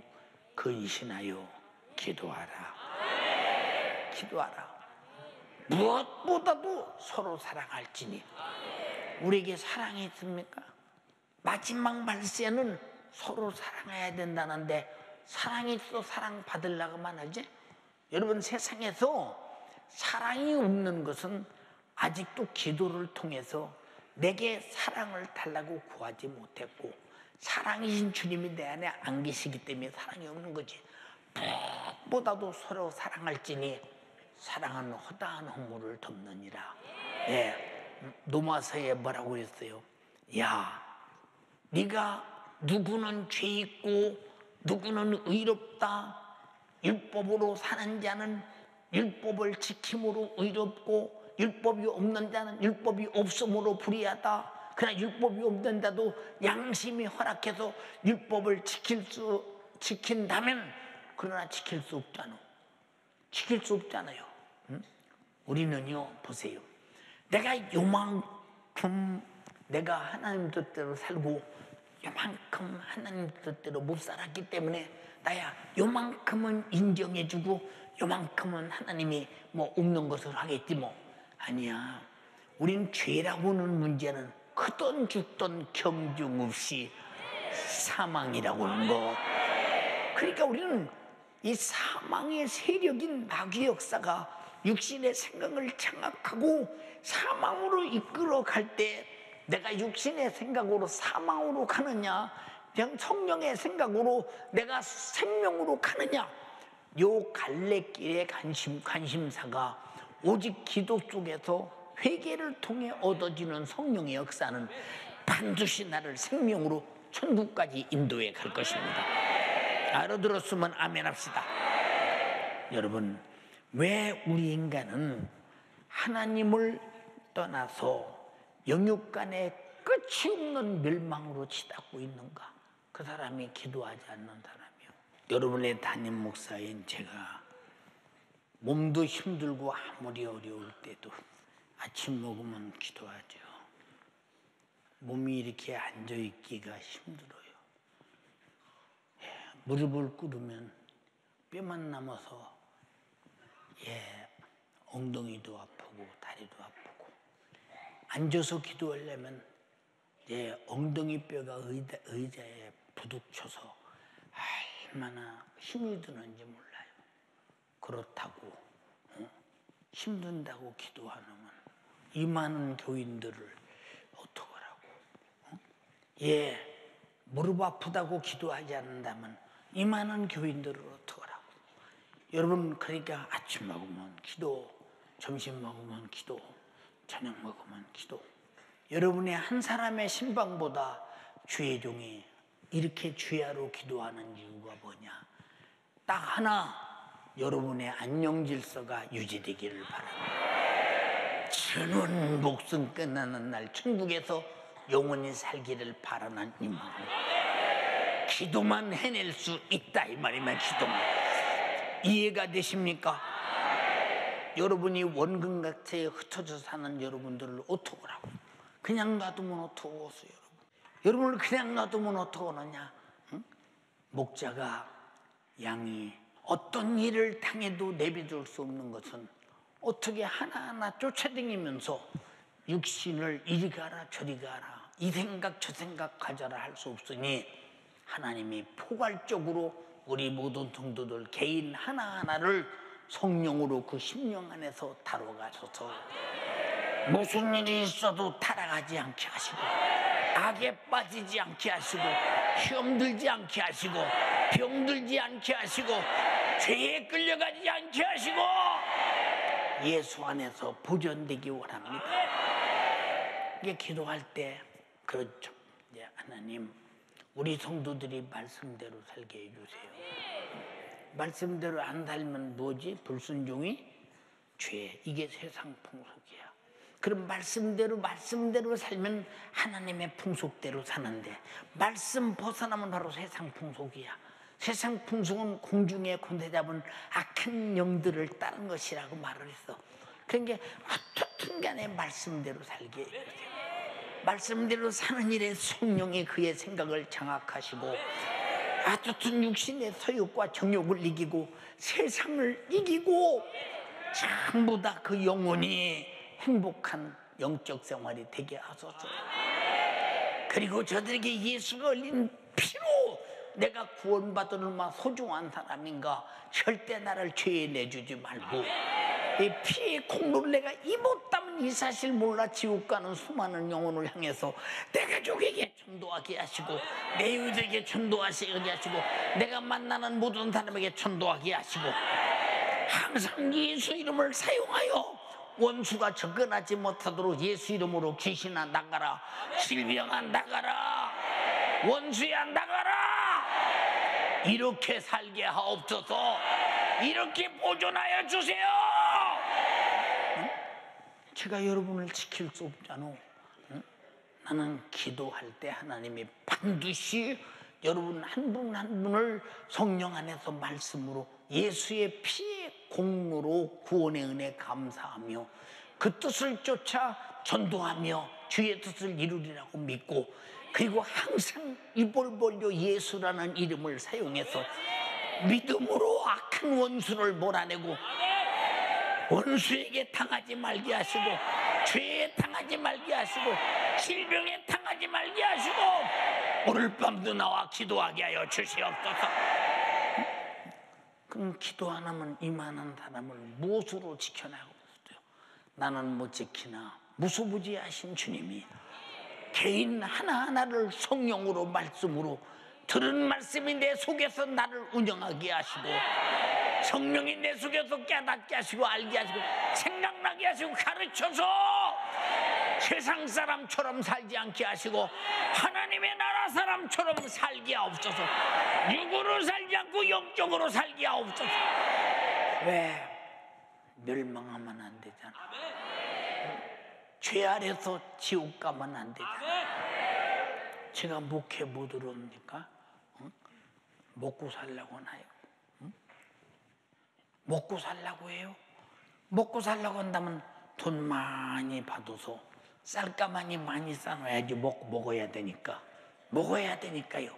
근신하여 기도하라. 기도하라. 무엇보다도 서로 사랑할지니. 우리에게 사랑이 있습니까? 마지막 말세는 서로 사랑해야 된다는데 사랑이 있어 사랑 받으려고만 하지? 여러분 세상에서 사랑이 없는 것은 아직도 기도를 통해서 내게 사랑을 달라고 구하지 못했고 사랑이신 주님이 내 안에 안 계시기 때문에 사랑이 없는 거지. 무엇보다도 서로 사랑할지니 사랑은 허다한 허물을 덮느니라. 예. 로마서에 뭐라고 그랬어요? 야, 네가 누구는 죄 있고 누구는 의롭다. 율법으로 사는 자는 율법을 지킴으로 의롭고 율법이 없는 자는 율법이 없음으로 불의하다. 그러나 율법이 없는 자도 양심이 허락해서 율법을 지킨다면, 그러나 지킬 수 없잖아. 지킬 수 없잖아요. 응? 우리는요, 보세요. 내가 요만큼 내가 하나님 뜻대로 살고 요만큼 하나님 뜻대로 못 살았기 때문에 나야 요만큼은 인정해주고 요만큼은 하나님이 뭐 없는 것을 하겠지 뭐. 아니야. 우린 죄라고는 문제는 크던 죽던 경중 없이 사망이라고 하는 거. 그러니까 우리는 이 사망의 세력인 마귀 역사가 육신의 생각을 장악하고 사망으로 이끌어갈 때 내가 육신의 생각으로 사망으로 가느냐 그냥 성령의 생각으로 내가 생명으로 가느냐, 요 갈래길의 관심사가 오직 기도 쪽에서 회개를 통해 얻어지는 성령의 역사는 반드시 나를 생명으로 천국까지 인도해 갈 것입니다. 알아들었으면 아멘합시다. 여러분 왜 우리 인간은 하나님을 떠나서 영육간의 끝이 없는 멸망으로 치닫고 있는가? 그 사람이 기도하지 않는 사람이요. 여러분의 담임 목사인 제가 몸도 힘들고 아무리 어려울 때도 아침 먹으면 기도하죠. 몸이 이렇게 앉아있기가 힘들어요. 예, 무릎을 꿇으면 뼈만 남아서 예, 엉덩이도 아프고 다리도 아프고, 앉아서 기도하려면 예, 엉덩이뼈가 의자에 부딪혀서 얼마나 힘이 드는지 몰라요. 그렇다고 힘든다고 기도하면 이 많은 교인들을 어떻게 하라고. 예, 무릎 아프다고 기도하지 않는다면 이 많은 교인들을 어떻게 하라고. 여러분, 그러니까 아침 먹으면 기도, 점심 먹으면 기도, 저녁 먹으면 기도. 여러분의 한 사람의 신방보다 주의 종이 이렇게 주야로 기도하는 이유가 뭐냐? 딱 하나, 여러분의 안녕 질서가 유지되기를 바랍니다. 전원 목숨 끝나는 날 천국에서 영원히 살기를 바라는 이 마음. 기도만 해낼 수 있다 이 말이면 기도만. 이해가 되십니까? 여러분이 원근같이 흩어져 사는 여러분들을 어떻게 하라고? 그냥 놔두면 어떻게 오세요, 여러분? 여러분을 그냥 놔두면 어떻게 오느냐? 응? 목자가 양이 어떤 일을 당해도 내비둘 수 없는 것은 어떻게 하나하나 쫓아다니면서 육신을 이리 가라 저리 가라 이 생각 저 생각 가져라 할 수 없으니, 하나님이 포괄적으로 우리 모든 성도들 개인 하나하나를 성령으로 그 심령 안에서 다뤄가셔서 무슨 일이 있어도 타락하지 않게 하시고, 악에 빠지지 않게 하시고, 시험 들지 않게 하시고, 병 들지 않게 하시고, 죄에 끌려가지 않게 하시고 예수 안에서 보존되기 원합니다. 이게 기도할 때 그렇죠. 이제 하나님, 우리 성도들이 말씀대로 살게 해주세요. 말씀대로 안 살면 뭐지? 불순종이 죄. 이게 세상 풍속이야. 그럼 말씀대로 살면 하나님의 풍속대로 사는데, 말씀 벗어나면 바로 세상 풍속이야. 세상 풍속은 공중에 곤대 잡은 악한 영들을 따른 것이라고 말을 했어. 그러니까 어떻든 간에 말씀대로 살게 해주세요. 말씀대로 사는 일에 성령이 그의 생각을 장악하시고, 어쨌든 육신의 소욕과 정욕을 이기고 세상을 이기고 전부 다 그 영혼이 행복한 영적 생활이 되게 하소서. 그리고 저들에게 예수가 흘린 피로 내가 구원받을 만한 소중한 사람인가, 절대 나를 죄에 내주지 말고 이 피의 콩로를 내가 입었다면 이 사실 몰라 지옥 가는 수많은 영혼을 향해서 내 가족에게 전도하게 하시고, 내 이웃에게 전도하게 하시고, 내가 만나는 모든 사람에게 전도하게 하시고, 항상 예수 이름을 사용하여 원수가 접근하지 못하도록 예수 이름으로 귀신아 나가라, 질병아 나가라, 원수야 나가라, 이렇게 살게 하옵소서. 이렇게 보존하여 주세요. 제가 여러분을 지킬 수 없잖아. 응? 나는 기도할 때 하나님이 반드시 여러분 한 분 한 분을 성령 안에서 말씀으로 예수의 피의 공로로 구원의 은혜 감사하며 그 뜻을 쫓아 전도하며 주의 뜻을 이루리라고 믿고, 그리고 항상 입을 벌려 예수라는 이름을 사용해서 믿음으로 악한 원수를 몰아내고, 원수에게 당하지 말게 하시고, 죄에 당하지 말게 하시고, 질병에 당하지 말게 하시고, 오늘 밤도 나와 기도하게 하여 주시옵소서. 그럼 기도 안 하면 이만한 사람을 무엇으로 지켜나가겠어요? 나는 못 지키나 무소부지하신 주님이 개인 하나하나를 성령으로 말씀으로, 들은 말씀이 내 속에서 나를 운영하게 하시고, 성령이 내 속에서 깨닫게 하시고, 알게 하시고, 생각나게 하시고, 가르쳐서 세상 사람처럼 살지 않게 하시고, 하나님의 나라 사람처럼 살게 하옵소서. 육으로 살지 않고 영적으로 살게 하옵소서. 왜? 멸망하면 안 되잖아. 죄 아래서 지옥 가면 안 되잖아. 제가 목회 뭐 들어옵니까? 응? 먹고 살라고 나요. 먹고 살라고 해요. 먹고 살라고 한다면 돈 많이 받아서 쌀가마니 많이 싸놔야지 먹어야 되니까. 먹어야 되니까요.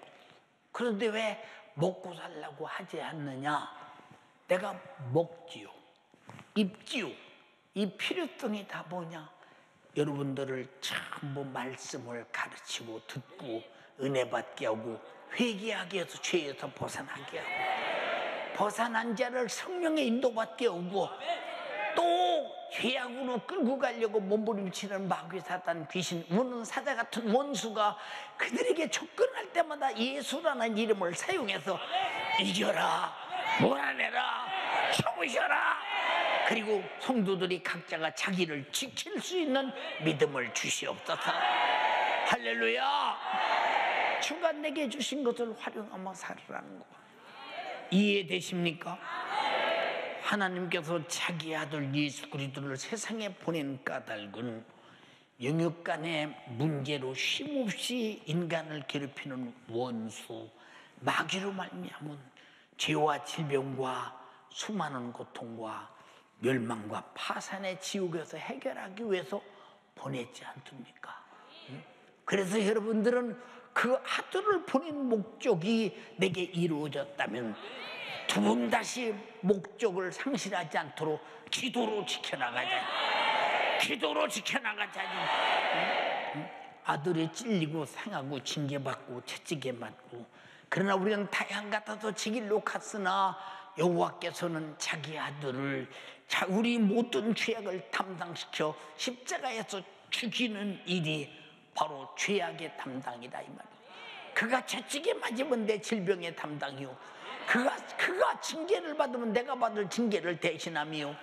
그런데 왜 먹고 살라고 하지 않느냐? 내가 먹지요. 입지요. 이 필요성이 다 뭐냐? 여러분들을 전부 말씀을 가르치고 듣고 은혜받게 하고 회개하게 해서 죄에서 벗어나게 하고 벗어난 자를 성령의 인도받게 하고 또 죄악으로 끌고 가려고 몸부림치는 마귀 사단 귀신 우는 사자 같은 원수가 그들에게 접근할 때마다 예수라는 이름을 사용해서 이겨라, 몰아내라, 쳐부셔라. 그리고 성도들이 각자가 자기를 지킬 수 있는 믿음을 주시옵소서. 할렐루야. 주가 내게 주신 것을 활용하며 살으라는 거 이해되십니까? 하나님께서 자기 아들 예수 그리스도를 세상에 보낸 까닭은 영육 간의 문제로 쉼없이 인간을 괴롭히는 원수 마귀로 말미암은 죄와 질병과 수많은 고통과 멸망과 파산의 지옥에서 해결하기 위해서 보냈지 않습니까? 그래서 여러분들은 그 아들을 보낸 목적이 내게 이루어졌다면 두 번 다시 목적을 상실하지 않도록 기도로 지켜나가자. 기도로 지켜나가자. 아들이 찔리고 상하고 징계받고 채찍에 맞고 그러나 우리는 다양 같아서 지길로 갔으나 여호와께서는 자기 아들을 우리 모든 죄악을 담당시켜 십자가에서 죽이는 일이 바로 죄악의 담당이다 이 말이에요. 그가 채찍에 맞으면 내 질병의 담당이요, 그가 징계를 받으면 내가 받을 징계를 대신하며,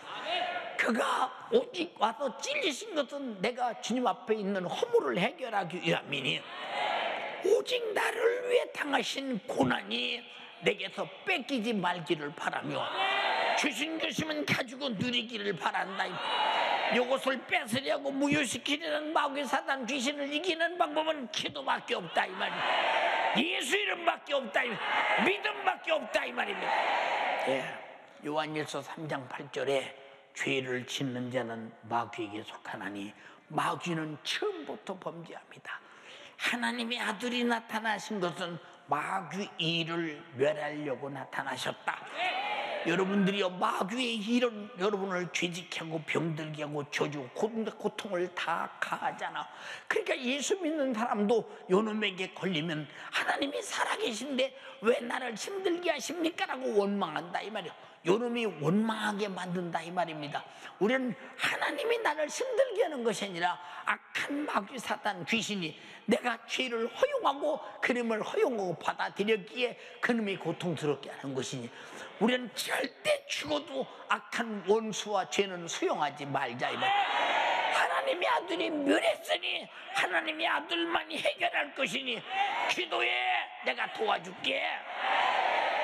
그가 오직 와서 찔리신 것은 내가 주님 앞에 있는 허물을 해결하기 위함이니 오직 나를 위해 당하신 고난이 내게서 뺏기지 말기를 바라며 주신 것이면 가지고 누리기를 바란다. 이것을 뺏으려고 무효시키려는 마귀 사단 귀신을 이기는 방법은 기도밖에 없다 이 말이야. 예수 이름밖에 없다. 믿음밖에 없다 이 말입니다. 예. 요한일서 3장 8절에 죄를 짓는 자는 마귀에게 속하나니 마귀는 처음부터 범죄합니다. 하나님의 아들이 나타나신 것은 마귀의 일을 멸하려고 나타나셨다. 여러분들이요, 마귀의 일은 여러분을 죄짓게 하고 병들게 하고 저주 고통을 다 가하잖아. 그러니까 예수 믿는 사람도 요놈에게 걸리면 하나님이 살아계신데 왜 나를 힘들게 하십니까? 라고 원망한다 이 말이야. 요놈이 원망하게 만든다 이 말입니다. 우리는 하나님이 나를 힘들게 하는 것이 아니라 악한 마귀 사단 귀신이 내가 죄를 허용하고 그놈을 허용하고 받아들였기에 그놈이 고통스럽게 하는 것이니 우리는 절대 죽어도 악한 원수와 죄는 수용하지 말자 이 말입니다. 하나님의 아들이 멸했으니 하나님의 아들만이 해결할 것이니 기도해, 내가 도와줄게.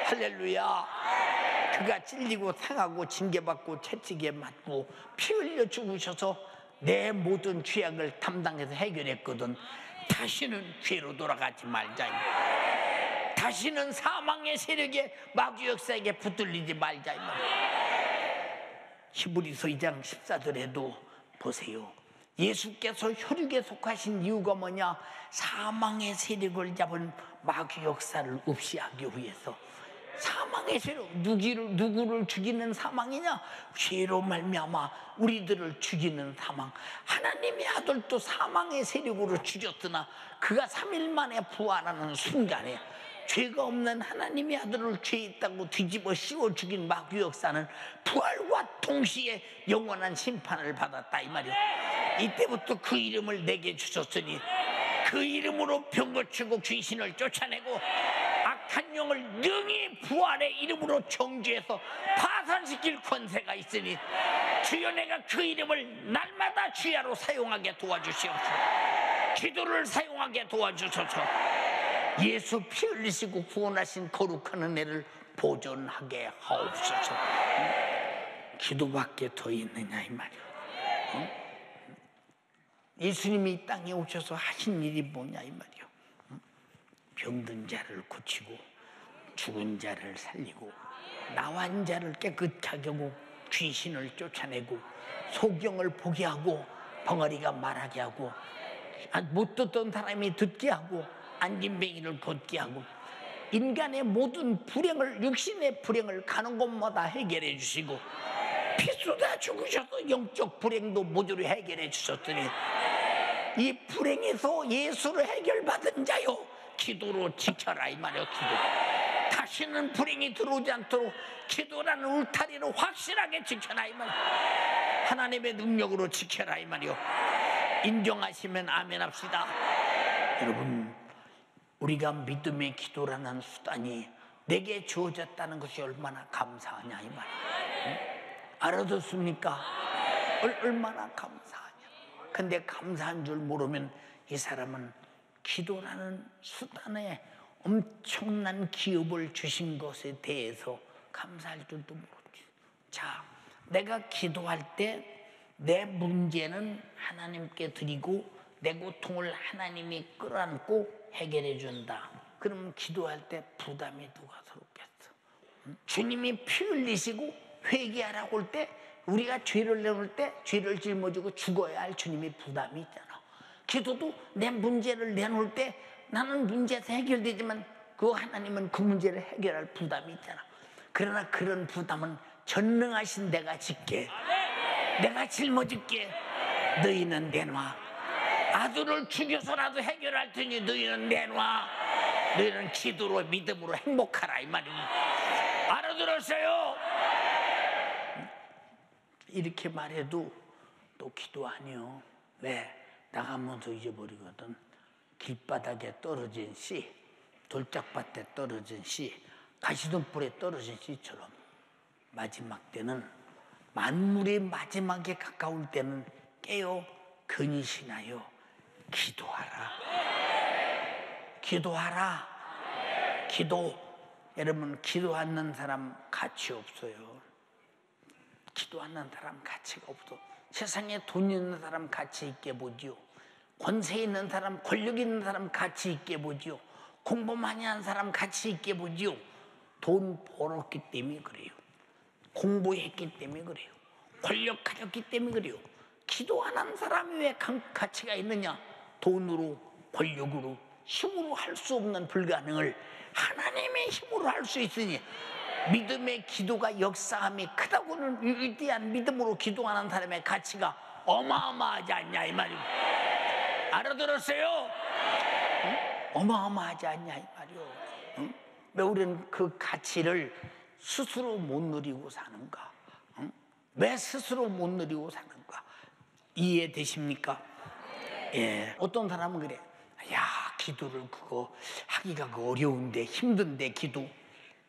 할렐루야. 그가 찔리고 상하고 징계받고 채찍에 맞고 피 흘려 죽으셔서 내 모든 죄악을 담당해서 해결했거든. 다시는 죄로 돌아가지 말자. 다시는 사망의 세력에 마귀 역사에게 붙들리지 말자. 히브리서 2장 14절에도 보세요. 예수께서 혈육에 속하신 이유가 뭐냐? 사망의 세력을 잡은 마귀 역사를 없애하기 위해서. 사망의 죄로 누구를 죽이는 사망이냐? 죄로 말미암아 우리들을 죽이는 사망. 하나님의 아들도 사망의 세력으로 죽였으나 그가 3일 만에 부활하는 순간에 죄가 없는 하나님의 아들을 죄 있다고 뒤집어 씌워 죽인 마귀 역사는 부활과 동시에 영원한 심판을 받았다 이 말이야. 이때부터 그 이름을 내게 주셨으니 그 이름으로 병 고치고 귀신을 쫓아내고 악한 영을 능히 부활의 이름으로 정죄해서 파산시킬 권세가 있으니 주여, 내가 그 이름을 날마다 주야로 사용하게 도와주시옵소서. 기도를 사용하게 도와주소서. 예수 피 흘리시고 구원하신 거룩한 은혜를 보존하게 하옵소서. 기도밖에 더 있느냐 이 말이야. 예수님이 이 땅에 오셔서 하신 일이 뭐냐 이 말이야. 병든 자를 고치고 죽은 자를 살리고 나환 자를 깨끗하게 하고 귀신을 쫓아내고 소경을 보게 하고 벙어리가 말하게 하고 못 듣던 사람이 듣게 하고 앉은 뱅이를 걷게 하고 인간의 모든 불행을, 육신의 불행을 가는 곳마다 해결해 주시고 피 쏟아 죽으셔서 영적 불행도 모조리 해결해 주셨더니 이 불행에서 예수를 해결받은 자요, 기도로 지켜라 이 말이에요. 기도. 다시는 불행이 들어오지 않도록 기도라는 울타리를 확실하게 지켜라 이 말이에요. 하나님의 능력으로 지켜라 이 말이에요. 인정하시면 아멘합시다. 여러분, 우리가 믿음의 기도라는 수단이 내게 주어졌다는 것이 얼마나 감사하냐 이 말이에요. 응? 알아듣습니까? 얼마나 감사하냐. 근데 감사한 줄 모르면 이 사람은 기도라는 수단에 엄청난 기업을 주신 것에 대해서 감사할 줄도 모르지. 자, 내가 기도할 때 내 문제는 하나님께 드리고 내 고통을 하나님이 끌어안고 해결해 준다. 그러면 기도할 때 부담이 누가 서럽겠어. 주님이 피 흘리시고 회개하라고 할 때, 우리가 죄를 내놓을 때 죄를 짊어지고 죽어야 할 주님의 부담이 있잖아. 기도도 내 문제를 내놓을 때 나는 문제에서 해결되지만 그 하나님은 그 문제를 해결할 부담이 있잖아. 그러나 그런 부담은 전능하신 내가 짓게, 내가 짊어질게, 너희는 내놔. 아들을 죽여서라도 해결할 테니 너희는 내놔. 너희는 기도로 믿음으로 행복하라 이 말입니다. 알아들었어요? 이렇게 말해도 또 기도 아니요. 왜? 나가면서 잊어버리거든. 길바닥에 떨어진 씨, 돌짝밭에 떨어진 씨, 가시덤불에 떨어진 씨처럼 마지막 때는, 만물의 마지막에 가까울 때는 깨어 근신하여 기도하라. 기도하라. 기도. 여러분, 기도하는 사람 가치 없어요. 기도하는 사람 가치가 없어. 세상에 돈 있는 사람 가치 있게 보지요. 권세 있는 사람, 권력 있는 사람 가치 있게 보지요. 공부 많이 한 사람 가치 있게 보지요. 돈 벌었기 때문에 그래요. 공부했기 때문에 그래요. 권력 가졌기 때문에 그래요. 기도 안 한 사람이 왜 가치가 있느냐? 돈으로, 권력으로, 힘으로 할 수 없는 불가능을 하나님의 힘으로 할 수 있으니, 믿음의 기도가 역사함이 크다고는 위대한 믿음으로 기도 안 한 사람의 가치가 어마어마하지 않냐 이 말입니다. 알아들었어요? 응? 어마어마하지 않냐 이 말이요. 응? 왜 우리는 그 가치를 스스로 못 누리고 사는가? 응? 왜 스스로 못 누리고 사는가? 이해되십니까? 예. 어떤 사람은 그래. 야, 기도를 그거 하기가 어려운데, 힘든데 기도.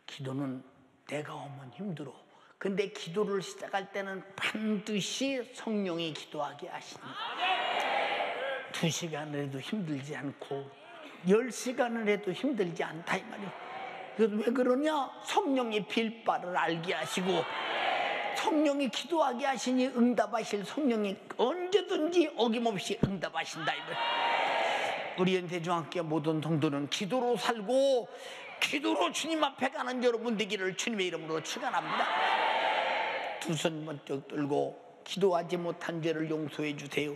기도는 내가 오면 힘들어. 근데 기도를 시작할 때는 반드시 성령이 기도하게 하십니다. 2시간을 해도 힘들지 않고 10시간을 해도 힘들지 않다 이 말이에요. 왜 그러냐? 성령의 빌바를 알게 하시고 성령이 기도하게 하시니 응답하실 성령이 언제든지 어김없이 응답하신다 이 말이에요. 우리 연세중앙교회 모든 성도는 기도로 살고 기도로 주님 앞에 가는 여러분 되기를 주님의 이름으로 축원합니다. 두 손 번쩍 들고 기도하지 못한 죄를 용서해 주세요.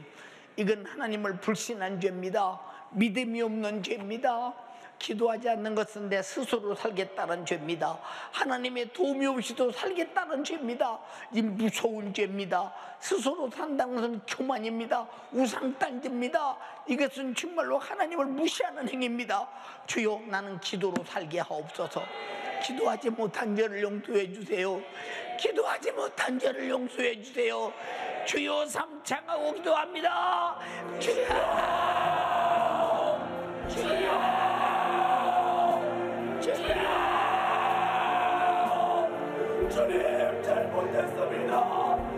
이건 하나님을 불신한 죄입니다. 믿음이 없는 죄입니다. 기도하지 않는 것은 내 스스로 살겠다는 죄입니다. 하나님의 도움이 없이도 살겠다는 죄입니다. 이 무서운 죄입니다. 스스로 산다는 것은 교만입니다. 우상단지입니다. 이것은 정말로 하나님을 무시하는 행위입니다. 주여, 나는 기도로 살게 하옵소서. 기도하지 못한 죄를 용서해 주세요. 기도하지 못한 죄를 용서해 주세요. 주여, 삼창하고 기도합니다. 주여, 주여, 주여, 주님 잘못했습니다.